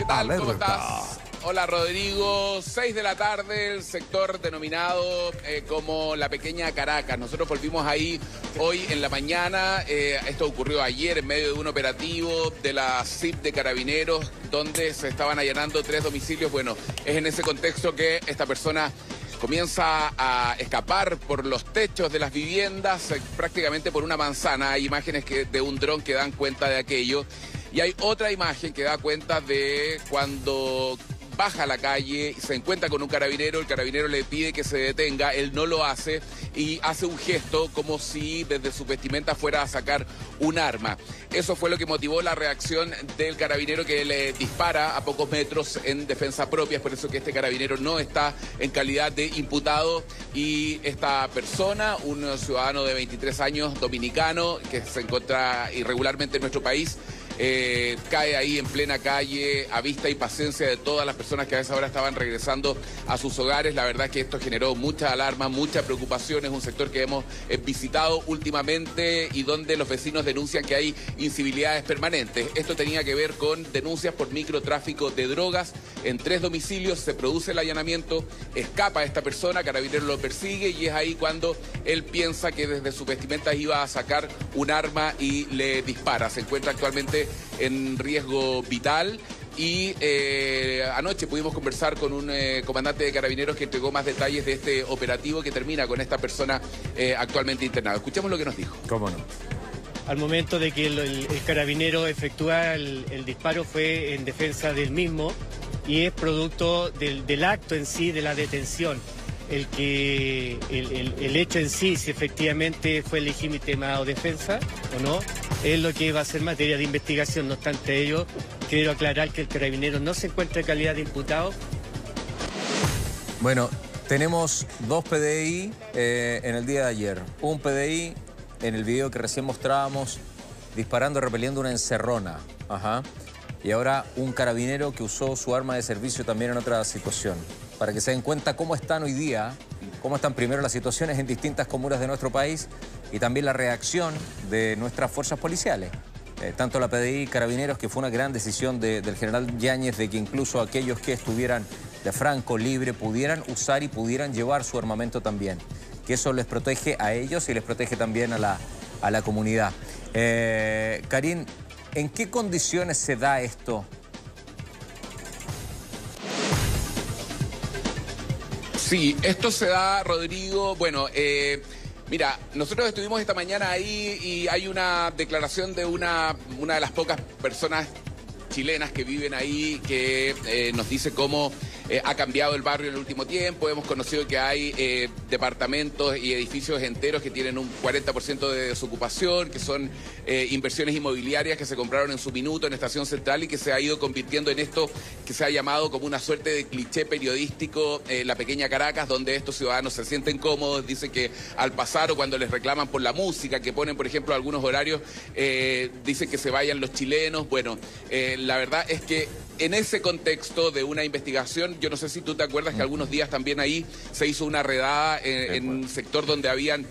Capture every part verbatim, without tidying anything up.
¿Qué tal? Alerta. ¿Cómo estás? Hola, Rodrigo. seis de la tarde, el sector denominado eh, como la Pequeña Caracas. Nosotros volvimos ahí hoy en la mañana. Eh, esto ocurrió ayer en medio de un operativo de la C I P de Carabineros, donde se estaban allanando tres domicilios. Bueno, es en ese contexto que esta persona comienza a escapar por los techos de las viviendas, eh, prácticamente por una manzana. Hay imágenes que, de un dron que dan cuenta de aquello. Y hay otra imagen que da cuenta de cuando baja a la calle, se encuentra con un carabinero, el carabinero le pide que se detenga, él no lo hace y hace un gesto como si desde su vestimenta fuera a sacar un arma. Eso fue lo que motivó la reacción del carabinero, que le dispara a pocos metros en defensa propia. Es por eso que este carabinero no está en calidad de imputado, y esta persona, un ciudadano de veintitrés años, dominicano, que se encuentra irregularmente en nuestro país, Eh, cae ahí en plena calle, a vista y paciencia de todas las personas que a esa hora estaban regresando a sus hogares. La verdad es que esto generó mucha alarma, mucha preocupación. Es un sector que hemos eh, visitado últimamente y donde los vecinos denuncian que hay incivilidades permanentes. Esto tenía que ver con denuncias por microtráfico de drogas. En tres domicilios se produce el allanamiento, escapa esta persona, Carabineros lo persigue y es ahí cuando él piensa que desde sus vestimentas iba a sacar un arma y le dispara. Se encuentra actualmente en riesgo vital y eh, anoche pudimos conversar con un eh, comandante de Carabineros que entregó más detalles de este operativo que termina con esta persona eh, actualmente internada. Escuchemos lo que nos dijo. ¿Cómo no? Al momento de que el, el, el carabinero efectúa el, el disparo, fue en defensa del mismo y es producto del, del acto en sí, de la detención. El, que, el, el, el hecho en sí, si efectivamente fue legítima o defensa o no, es lo que va a ser materia de investigación. No obstante ello, quiero aclarar que el carabinero no se encuentra en calidad de imputado. Bueno, tenemos dos P D I eh, en el día de ayer. Un P D I en el video que recién mostrábamos, disparando, repeliendo una encerrona. Ajá. Y ahora un carabinero que usó su arma de servicio también en otra situación. Para que se den cuenta cómo están hoy día, cómo están primero las situaciones en distintas comunas de nuestro país y también la reacción de nuestras fuerzas policiales. Eh, tanto la P D I, Carabineros, que fue una gran decisión de, del general Yáñez, de que incluso aquellos que estuvieran de franco, libre, pudieran usar y pudieran llevar su armamento también. Que eso les protege a ellos y les protege también a la, a la comunidad. Eh, Karin, ¿en qué condiciones se da esto? Sí, esto se da, Rodrigo. Bueno, eh, mira, nosotros estuvimos esta mañana ahí y hay una declaración de una, una de las pocas personas chilenas que viven ahí, que eh, nos dice cómo eh, ha cambiado el barrio en el último tiempo. Hemos conocido que hay eh, departamentos y edificios enteros que tienen un cuarenta por ciento de desocupación, que son eh, inversiones inmobiliarias que se compraron en su minuto en Estación Central y que se ha ido convirtiendo en esto que se ha llamado como una suerte de cliché periodístico, eh, la Pequeña Caracas, donde estos ciudadanos se sienten cómodos. Dicen que al pasar o cuando les reclaman por la música, que ponen por ejemplo algunos horarios, eh, dicen que se vayan los chilenos. Bueno, eh, la verdad es que en ese contexto de una investigación, yo no sé si tú te acuerdas que algunos días también ahí se hizo una redada en, en un sector donde habían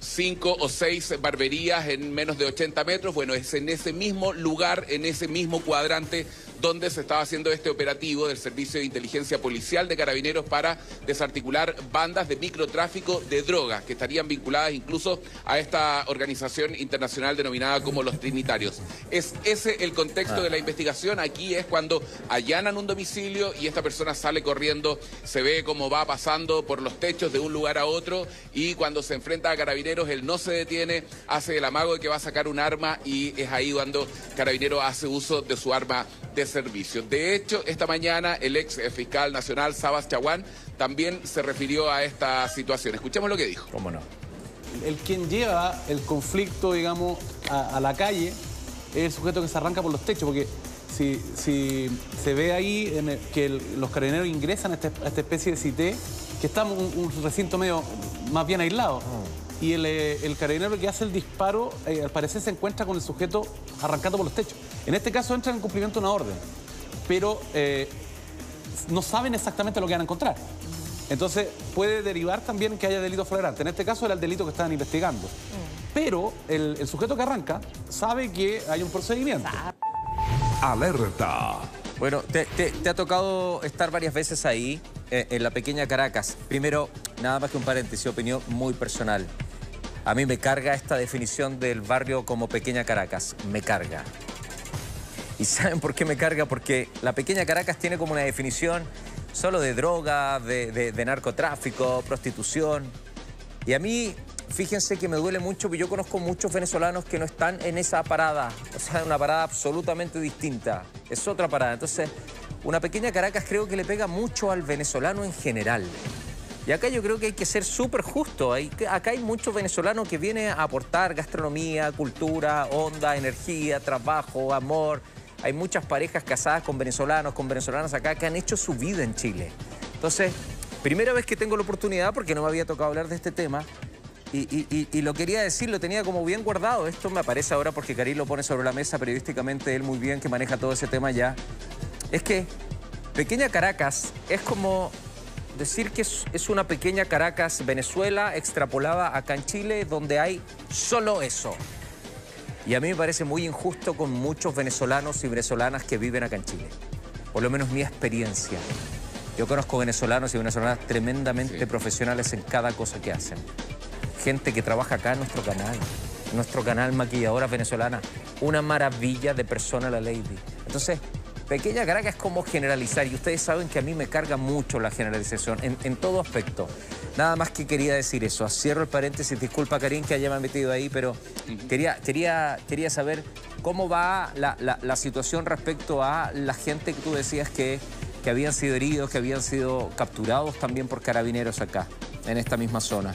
cinco o seis barberías en menos de ochenta metros. Bueno, es en ese mismo lugar, en ese mismo cuadrante, donde se estaba haciendo este operativo del Servicio de Inteligencia Policial de Carabineros para desarticular bandas de microtráfico de drogas que estarían vinculadas incluso a esta organización internacional denominada como los Trinitarios. Es ese el contexto de la investigación. Aquí es cuando allanan un domicilio y esta persona sale corriendo, se ve cómo va pasando por los techos de un lugar a otro y cuando se enfrenta a Carabineros, él no se detiene, hace el amago de que va a sacar un arma y es ahí cuando Carabineros hace uso de su arma de servicio. De hecho, esta mañana el ex fiscal nacional Sabas Chaguán también se refirió a esta situación. Escuchemos lo que dijo. ¿Cómo no? El, el quien lleva el conflicto, digamos, a, a la calle es el sujeto que se arranca por los techos, porque si, si se ve ahí en el, que el, los carabineros ingresan a, este, a esta especie de C I T, que está en un, un recinto medio más bien aislado. Mm. Y el, el carabinero que hace el disparo, eh, al parecer se encuentra con el sujeto arrancando por los techos. En este caso entra en cumplimiento de una orden, pero eh, no saben exactamente lo que van a encontrar. Entonces puede derivar también que haya delito flagrante. En este caso era el delito que estaban investigando. Pero el, el sujeto que arranca sabe que hay un procedimiento. Alerta. Bueno, te, te, te ha tocado estar varias veces ahí, eh, en la pequeña Caracas. Primero, nada más que un paréntesis, opinión muy personal. A mí me carga esta definición del barrio como pequeña Caracas. Me carga. ¿Y saben por qué me carga? Porque la pequeña Caracas tiene como una definición solo de droga, de, de, de narcotráfico, prostitución. Y a mí, fíjense que me duele mucho, porque yo conozco muchos venezolanos que no están en esa parada. O sea, una parada absolutamente distinta. Es otra parada. Entonces, una pequeña Caracas creo que le pega mucho al venezolano en general. Y acá yo creo que hay que ser súper justo. Hay, acá hay muchos venezolanos que vienen a aportar gastronomía, cultura, onda, energía, trabajo, amor. Hay muchas parejas casadas con venezolanos, con venezolanas acá que han hecho su vida en Chile. Entonces, primera vez que tengo la oportunidad, porque no me había tocado hablar de este tema. Y, y, y, y lo quería decir, lo tenía como bien guardado. Esto me aparece ahora porque Karim lo pone sobre la mesa periodísticamente, él muy bien, que maneja todo ese tema ya. Es que Pequeña Caracas es como decir que es, es una pequeña Caracas, Venezuela, extrapolada acá en Chile, donde hay solo eso. Y a mí me parece muy injusto con muchos venezolanos y venezolanas que viven acá en Chile. Por lo menos mi experiencia. Yo conozco venezolanos y venezolanas tremendamente sí. profesionales en cada cosa que hacen. Gente que trabaja acá en nuestro canal, nuestro canal Maquilladora Venezolana, una maravilla de persona la lady. Entonces, pequeña Caracas es como generalizar, y ustedes saben que a mí me carga mucho la generalización, en, en todo aspecto. Nada más que quería decir eso, cierro el paréntesis, disculpa Karim que haya me metido ahí, pero quería, quería, quería saber cómo va la, la, la situación respecto a la gente que tú decías que, que habían sido heridos, que habían sido capturados también por carabineros acá, en esta misma zona.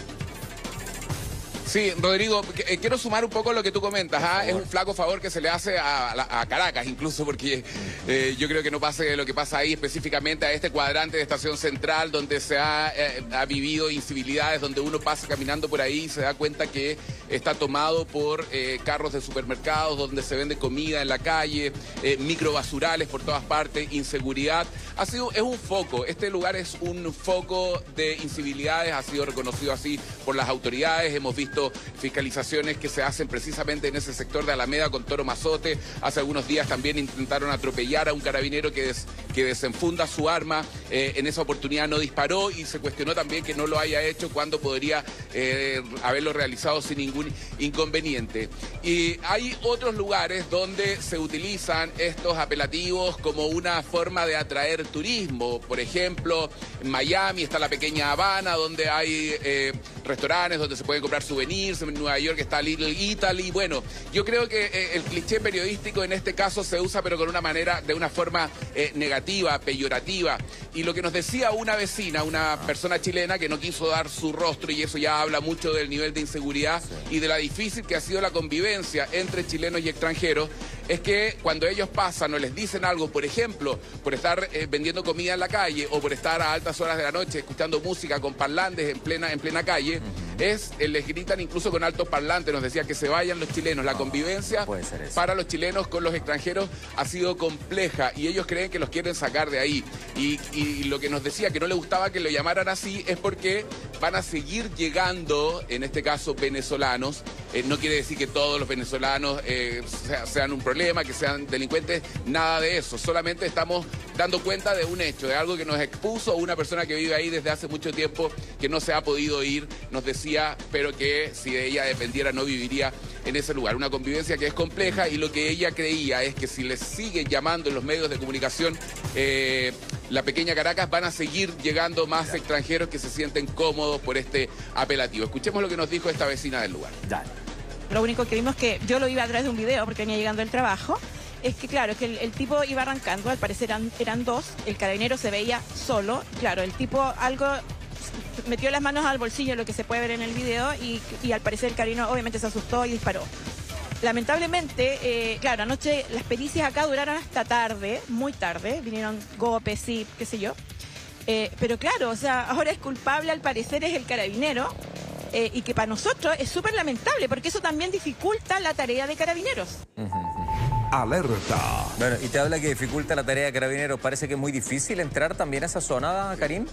Sí, Rodrigo, eh, quiero sumar un poco lo que tú comentas. ¿Ah? Es un flaco favor que se le hace a, a, a Caracas, incluso porque eh, yo creo que no pase lo que pasa ahí, específicamente a este cuadrante de Estación Central, donde se ha, eh, ha vivido incivilidades, donde uno pasa caminando por ahí y se da cuenta que está tomado por eh, carros de supermercados, donde se vende comida en la calle, eh, microbasurales por todas partes, inseguridad. Ha sido, es un foco, este lugar es un foco de incivilidades, ha sido reconocido así por las autoridades, hemos visto fiscalizaciones que se hacen precisamente en ese sector de Alameda con Toro Mazote. Hace algunos días también intentaron atropellar a un carabinero que, des, que desenfunda su arma. Eh, en esa oportunidad no disparó y se cuestionó también que no lo haya hecho cuando podría eh, haberlo realizado sin ningún inconveniente. Y hay otros lugares donde se utilizan estos apelativos como una forma de atraer turismo. Por ejemplo, en Miami está la pequeña Habana, donde hay eh, restaurantes donde se puede comprar su en Nueva York está Little Italy. Bueno, yo creo que eh, el cliché periodístico en este caso se usa, pero con una manera, de una forma eh, negativa, peyorativa. Y lo que nos decía una vecina, una persona chilena que no quiso dar su rostro, y eso ya habla mucho del nivel de inseguridad sí. y de la difícil que ha sido la convivencia entre chilenos y extranjeros, es que cuando ellos pasan o les dicen algo, por ejemplo, por estar eh, vendiendo comida en la calle o por estar a altas horas de la noche escuchando música con parlantes en plena, en plena calle, uh-huh. es, eh, les gritan incluso con altos parlantes, nos decía que se vayan los chilenos. La convivencia para los chilenos con los extranjeros ha sido compleja y ellos creen que los quieren sacar de ahí. Y, y lo que nos decía que no le gustaba que lo llamaran así es porque van a seguir llegando, en este caso venezolanos. Eh, no quiere decir que todos los venezolanos eh, sean un problema, que sean delincuentes, nada de eso. Solamente estamos dando cuenta de un hecho, de algo que nos expuso una persona que vive ahí desde hace mucho tiempo, que no se ha podido ir, nos decía, pero que si de ella dependiera no viviría en ese lugar. Una convivencia que es compleja y lo que ella creía es que si les siguen llamando en los medios de comunicación eh, la pequeña Caracas, van a seguir llegando más extranjeros que se sienten cómodos por este apelativo. Escuchemos lo que nos dijo esta vecina del lugar. Dale. Lo único que vimos que yo lo iba a través de un video porque venía llegando del trabajo, es que claro, que el, el tipo iba arrancando, al parecer eran, eran dos, el carabinero se veía solo, claro, el tipo algo metió las manos al bolsillo, lo que se puede ver en el video, y, y al parecer el carabinero obviamente se asustó y disparó. Lamentablemente, eh, claro, anoche las pericias acá duraron hasta tarde, muy tarde, vinieron G O P, C I P, qué sé yo, eh, pero claro, o sea, ahora es culpable al parecer es el carabinero, Eh, y que para nosotros es súper lamentable, porque eso también dificulta la tarea de carabineros. Uh-huh. Alerta. Bueno, y te habla que dificulta la tarea de carabineros. Parece que es muy difícil entrar también a esa zona, Karim.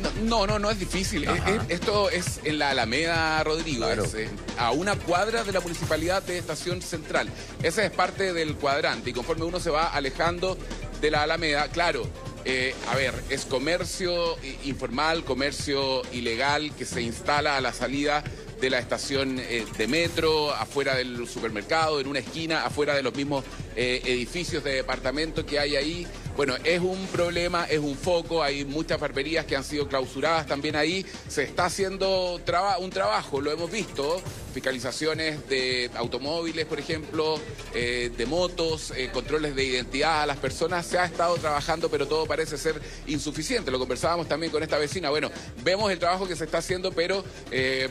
No, No, no, no es difícil. Es, es, esto es en la Alameda, Rodrigo, claro. es, eh, a una cuadra de la municipalidad de Estación Central. Esa es parte del cuadrante y conforme uno se va alejando de la Alameda, claro, eh, a ver, es comercio informal, comercio ilegal que se instala a la salida de la estación eh, de metro, afuera del supermercado, en una esquina, afuera de los mismos eh, edificios de departamento que hay ahí. Bueno, es un problema, es un foco, hay muchas barberías que han sido clausuradas también ahí. Se está haciendo traba un trabajo, lo hemos visto, fiscalizaciones de automóviles, por ejemplo, eh, de motos, eh, controles de identidad a las personas. Se ha estado trabajando, pero todo parece ser insuficiente. Lo conversábamos también con esta vecina. Bueno, vemos el trabajo que se está haciendo, pero eh,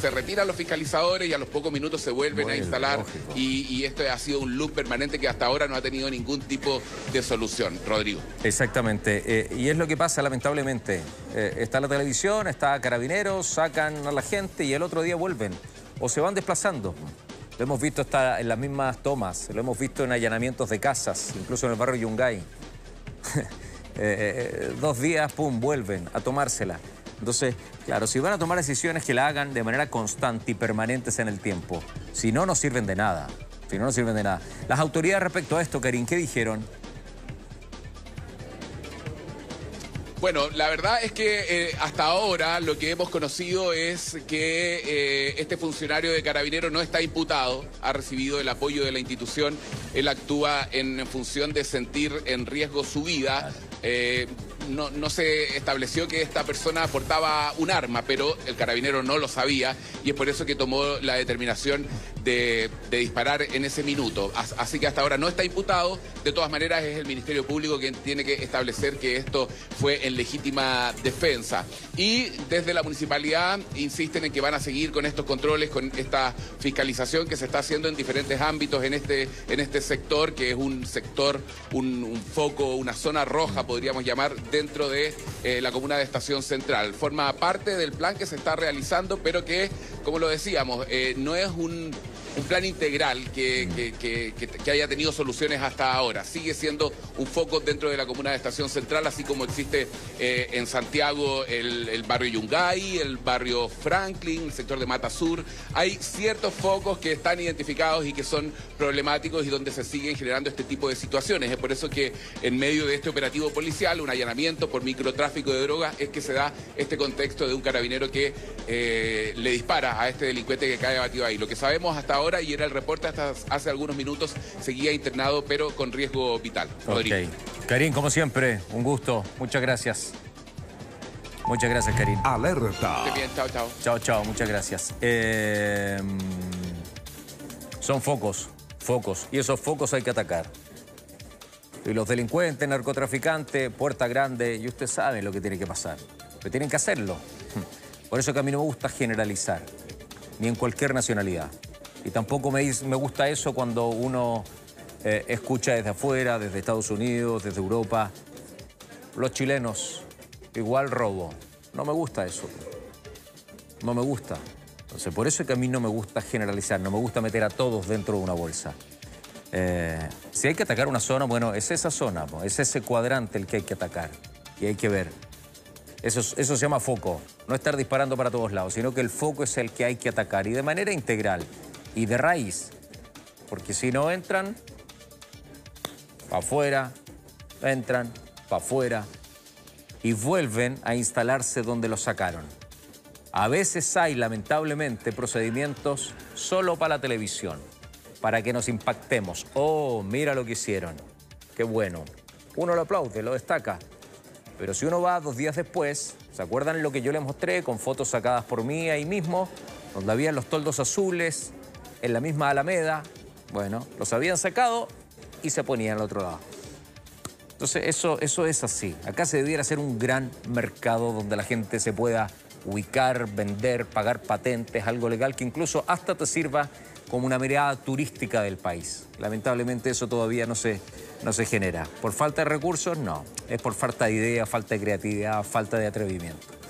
se retiran los fiscalizadores y a los pocos minutos se vuelven Muy a instalar. Y, y esto ha sido un loop permanente que hasta ahora no ha tenido ningún tipo de solución. Rodrigo. Exactamente, eh, y es lo que pasa lamentablemente, eh, está la televisión, está Carabineros, sacan a la gente y el otro día vuelven, o se van desplazando. Lo hemos visto hasta en las mismas tomas, lo hemos visto en allanamientos de casas, incluso en el barrio Yungay. eh, dos días, pum, vuelven a tomársela. Entonces, claro, si van a tomar decisiones que la hagan de manera constante y permanentes en el tiempo, si no, no sirven de nada, si no, no sirven de nada. Las autoridades respecto a esto, Karin, ¿qué dijeron? Bueno, la verdad es que eh, hasta ahora lo que hemos conocido es que eh, este funcionario de Carabineros no está imputado, ha recibido el apoyo de la institución, él actúa en función de sentir en riesgo su vida. Eh, No, no se estableció que esta persona portaba un arma, pero el carabinero no lo sabía y es por eso que tomó la determinación de, de disparar en ese minuto. Así que hasta ahora no está imputado. De todas maneras, es el Ministerio Público quien tiene que establecer que esto fue en legítima defensa. Y desde la municipalidad insisten en que van a seguir con estos controles, con esta fiscalización que se está haciendo en diferentes ámbitos en este, en este sector, que es un sector, un, un foco, una zona roja, podríamos llamar, dentro de eh, la comuna de Estación Central. Forma parte del plan que se está realizando, pero que, como lo decíamos, eh, no es un, un plan integral que, que, que, que haya tenido soluciones hasta ahora. Sigue siendo un foco dentro de la comuna de Estación Central, así como existe eh, en Santiago el, el barrio Yungay, el barrio Franklin, el sector de Mata Sur. Hay ciertos focos que están identificados y que son problemáticos y donde se siguen generando este tipo de situaciones. Es por eso que en medio de este operativo policial, un allanamiento por microtráfico de drogas, es que se da este contexto de un carabinero que eh, le dispara a este delincuente que cae abatido ahí. Lo que sabemos hasta ahora, y era el reporte hasta hace algunos minutos, seguía internado pero con riesgo vital. Rodrigo. Okay. Karin, como siempre, un gusto. Muchas gracias. Muchas gracias, Karin. Alerta. Bien, chao, chao. Chao, chao. Muchas gracias. Eh, son focos, focos, y esos focos hay que atacar. Y los delincuentes, narcotraficantes, puerta grande, y usted sabe lo que tiene que pasar. Pero tienen que hacerlo. Por eso que a mí no me gusta generalizar, ni en cualquier nacionalidad. Y tampoco me, me gusta eso cuando uno eh, escucha desde afuera, desde Estados Unidos, desde Europa. Los chilenos, igual robo. No me gusta eso. No me gusta. Entonces, por eso que a mí no me gusta generalizar, no me gusta meter a todos dentro de una bolsa. Eh, si hay que atacar una zona, bueno, es esa zona, es ese cuadrante el que hay que atacar y hay que ver. Eso, eso se llama foco, no estar disparando para todos lados, sino que el foco es el que hay que atacar y de manera integral y de raíz, porque si no entran, para afuera, entran, para afuera y vuelven a instalarse donde los sacaron. A veces hay, lamentablemente, procedimientos solo para la televisión. Para que nos impactemos. Oh, mira lo que hicieron. Qué bueno. Uno lo aplaude, lo destaca. Pero si uno va dos días después, ¿se acuerdan lo que yo les mostré? Con fotos sacadas por mí ahí mismo, donde habían los toldos azules, en la misma Alameda. Bueno, los habían sacado y se ponían al otro lado. Entonces, eso, eso es así. Acá se debiera hacer un gran mercado donde la gente se pueda ubicar, vender, pagar patentes, algo legal que incluso hasta te sirva como una mirada turística del país. Lamentablemente eso todavía no se, no se genera. ¿Por falta de recursos? No. Es por falta de idea, falta de creatividad, falta de atrevimiento.